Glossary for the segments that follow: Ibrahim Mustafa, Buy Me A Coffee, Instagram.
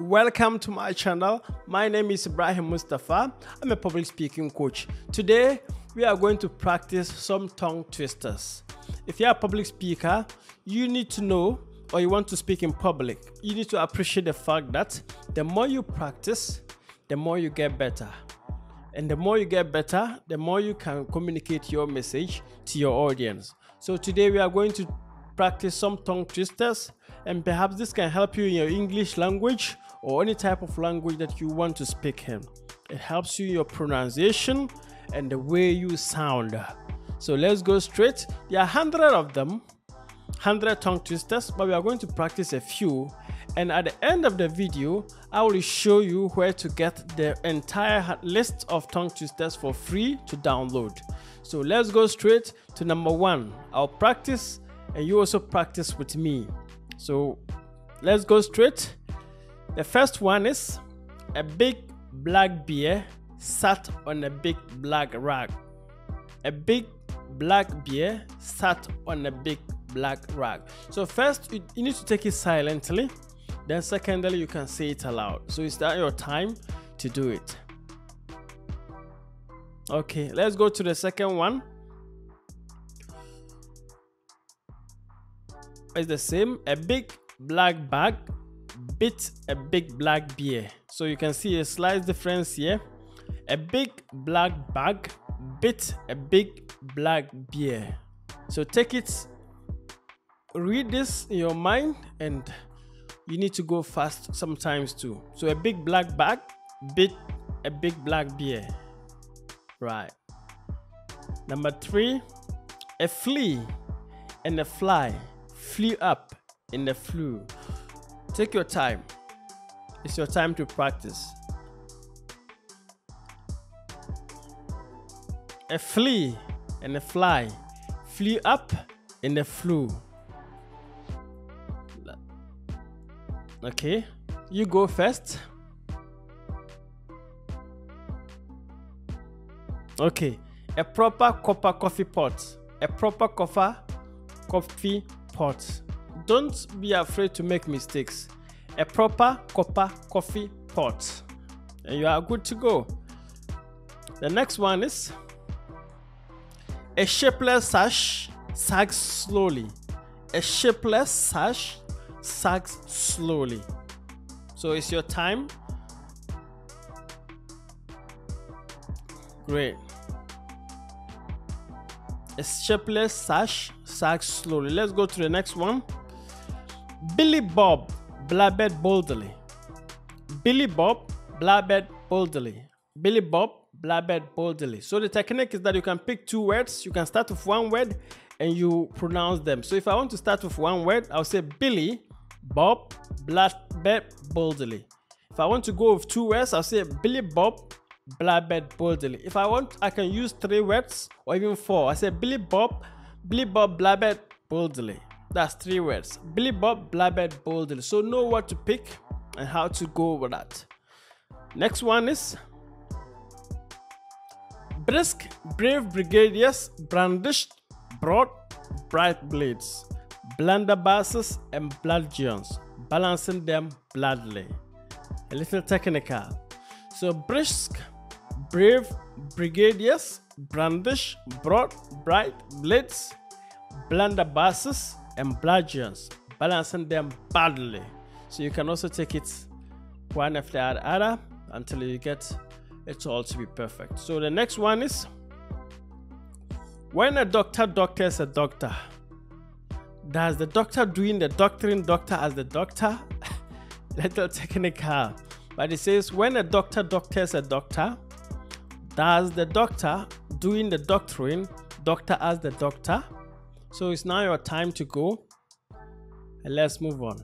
Welcome to my channel. My name is Ibrahim Mustafa. I'm a public speaking coach. Today, we are going to practice some tongue twisters. If you're a public speaker, you need to know, or you want to speak in public, you need to appreciate the fact that the more you practice, the more you get better. And the more you get better, the more you can communicate your message to your audience. So today we are going to practice some tongue twisters, and perhaps this can help you in your English language or any type of language that you want to speak in. It helps you in your pronunciation and the way you sound. So let's go straight. There are 100 of them, 100 tongue twisters, but we are going to practice a few. And at the end of the video, I will show you where to get the entire list of tongue twisters for free to download. So let's go straight to number one. I'll practice and you also practice with me. So let's go straight. The first one is: a big black bear sat on a big black rug. A big black bear sat on a big black rug. So first, you need to take it silently. Then secondly, you can say it aloud. So it's that your time to do it. Okay, let's go to the second one. It's the same. A big black bag bit a big black bear. So you can see a slight difference here. A big black bag bit a big black bear. So take it, read this in your mind, and you need to go fast sometimes too. So a big black bag bit a big black bear. Right. Number three, a flea and a fly flew up in the flue. Take your time. It's your time to practice. A flea and a fly flew up in the flue. Okay, you go first. Okay, a proper copper coffee pot. A proper copper coffee pot. Don't be afraid to make mistakes. A proper copper coffee pot. And you are good to go. The next one is: a shapeless sash sags slowly. A shapeless sash sags slowly. So it's your time. Great. A shapeless sash sags slowly. Let's go to the next one. Billy Bob blabbered boldly. Billy Bob blabbered boldly. Billy Bob blabbered boldly. So the technique is that you can pick two words. You can start with one word and you pronounce them. So if I want to start with one word, I'll say Billy Bob blabbered boldly. If I want to go with two words, I'll say Billy Bob blabbered boldly. If I want, I can use three words or even four. I say Billy Bob blabbered boldly. That's three words. Billy Bob blabbered boldly. So know what to pick and how to go with that. Next one is: brisk, brave brigadiers brandished broad, bright blades, blunderbusses and bludgeons, balancing them bloodily. A little technical. So brisk, brave brigadiers brandish broad, bright blades, blunderbusses and bludgeons, balancing them badly. So you can also take it one after the other until you get it all to be perfect. So the next one is: when a doctor doctors a doctor, does the doctor doing the doctoring doctor as the doctor? Little technical. But it says, when a doctor doctors a doctor, does the doctor doing the doctoring doctor as the doctor? So it's now your time to go. And let's move on.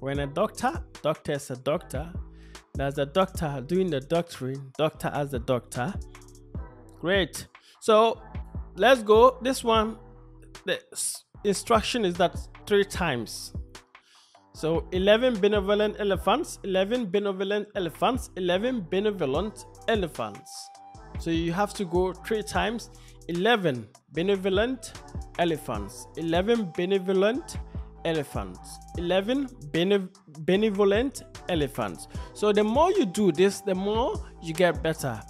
When a doctor doctors a doctor, does the doctor doing the doctoring doctor as the doctor? Great. So let's go. This one, the instruction is that three times. So 11 benevolent elephants, 11 benevolent elephants, 11 benevolent elephants. So you have to go three times. 11 benevolent elephants, 11 benevolent elephants. 11, benevolent elephants. So the more you do this, the more you get better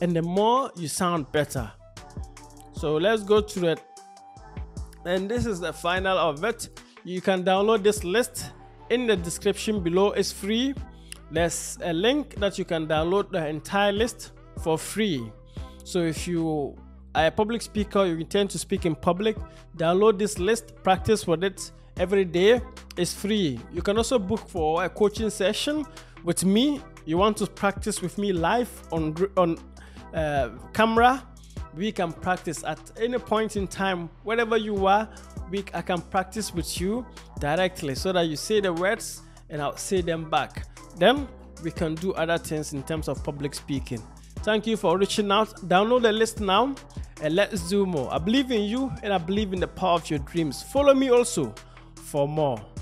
and the more you sound better. So let's go through it, and this is the final of it. You can download this list in the description below. It's free. There's a link that you can download the entire list for free. So if you are a public speaker, you intend to speak in public, download this list, practice with it every day. It's free. You can also book for a coaching session with me. You want to practice with me live on camera. We can practice at any point in time, wherever you are. I can practice with you directly so that you say the words and I'll say them back. Then we can do other things in terms of public speaking. Thank you for reaching out. Download the list now and let's do more. I believe in you and I believe in the power of your dreams. Follow me also for more.